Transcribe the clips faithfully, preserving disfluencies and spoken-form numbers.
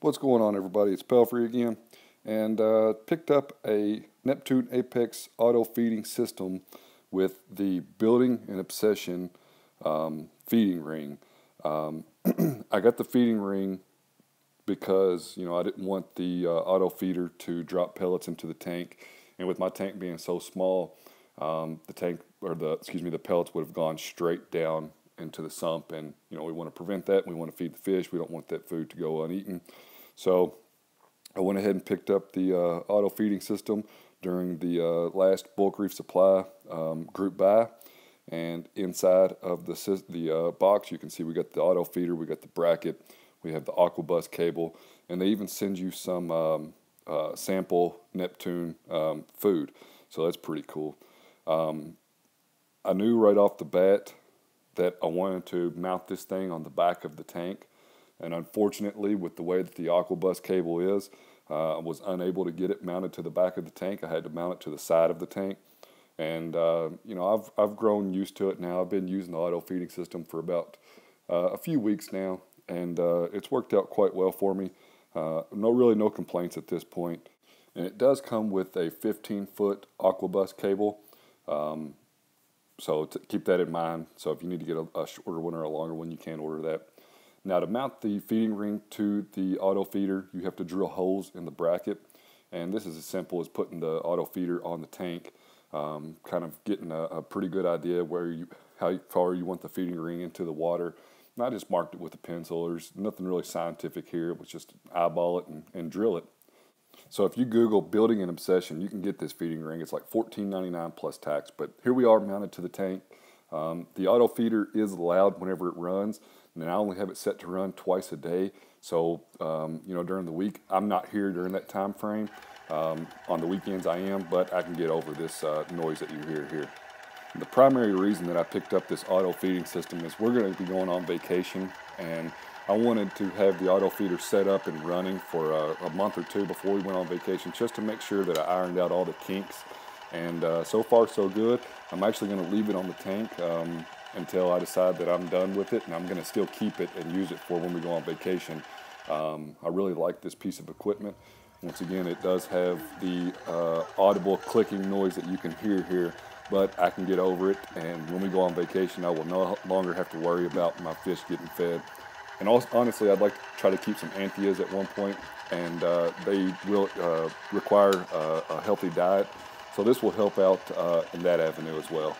What's going on, everybody? It's Pelfrey again, and uh, picked up a Neptune Apex auto feeding system with the Building An Obsession um, feeding ring. Um, I got the feeding ring because you know I didn't want the uh, auto feeder to drop pellets into the tank, and with my tank being so small, um, the tank or the excuse me the pellets would have gone straight down into the sump, and you know we want to prevent that. We want to feed the fish. We don't want that food to go uneaten. So I went ahead and picked up the uh, auto feeding system during the uh, last Bulk Reef Supply um, group buy, and inside of the the uh, box you can see we got the auto feeder, we got the bracket, we have the Aquabus cable, and they even send you some um, uh, sample Neptune um, food. So that's pretty cool. Um, I knew right off the bat that I wanted to mount this thing on the back of the tank, and unfortunately with the way that the Aquabus cable is, uh, I was unable to get it mounted to the back of the tank. I had to mount it to the side of the tank, and uh, you know I've, I've grown used to it now. I've been using the auto feeding system for about uh, a few weeks now, and uh, it's worked out quite well for me. Uh, no really no complaints at this point. And it does come with a fifteen foot Aquabus cable. Um, So to keep that in mind. So if you need to get a, a shorter one or a longer one, you can order that. Now to mount the feeding ring to the auto feeder, you have to drill holes in the bracket. And this is as simple as putting the auto feeder on the tank, um, kind of getting a, a pretty good idea where you, how far you want the feeding ring into the water. And I just marked it with a pencil. There's nothing really scientific here. It was just eyeball it and, and drill it. So if you Google Building An Obsession, you can get this feeding ring. It's like fourteen ninety-nine plus tax, but here we are mounted to the tank. Um, the auto feeder is loud whenever it runs, and I only have it set to run twice a day. So, um, you know, during the week, I'm not here during that time frame. Um, on the weekends I am, but I can get over this uh, noise that you hear here. The primary reason that I picked up this auto feeding system is we're going to be going on vacation, and I wanted to have the auto feeder set up and running for a, a month or two before we went on vacation, just to make sure that I ironed out all the kinks. And uh, so far so good. I'm actually going to leave it on the tank um, until I decide that I'm done with it, and I'm going to still keep it and use it for when we go on vacation. Um, I really like this piece of equipment. Once again, it does have the uh, audible clicking noise that you can hear here, but I can get over it, and when we go on vacation I will no longer have to worry about my fish getting fed. And also, honestly, I'd like to try to keep some anthias at one point, and uh, they will uh, require uh, a healthy diet, so this will help out uh, in that avenue as well.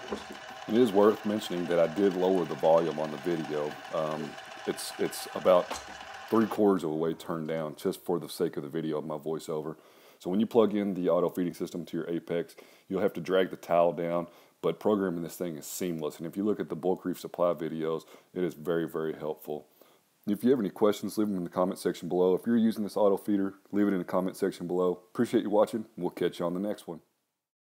It is worth mentioning that I did lower the volume on the video. Um, it's, it's about three quarters of the way turned down just for the sake of the video of my voiceover. So when you plug in the auto feeding system to your Apex, you'll have to drag the tile down, but programming this thing is seamless. And if you look at the Bulk Reef Supply videos, it is very, very helpful. If you have any questions, leave them in the comment section below. If you're using this auto feeder, leave it in the comment section below. Appreciate you watching, and we'll catch you on the next one.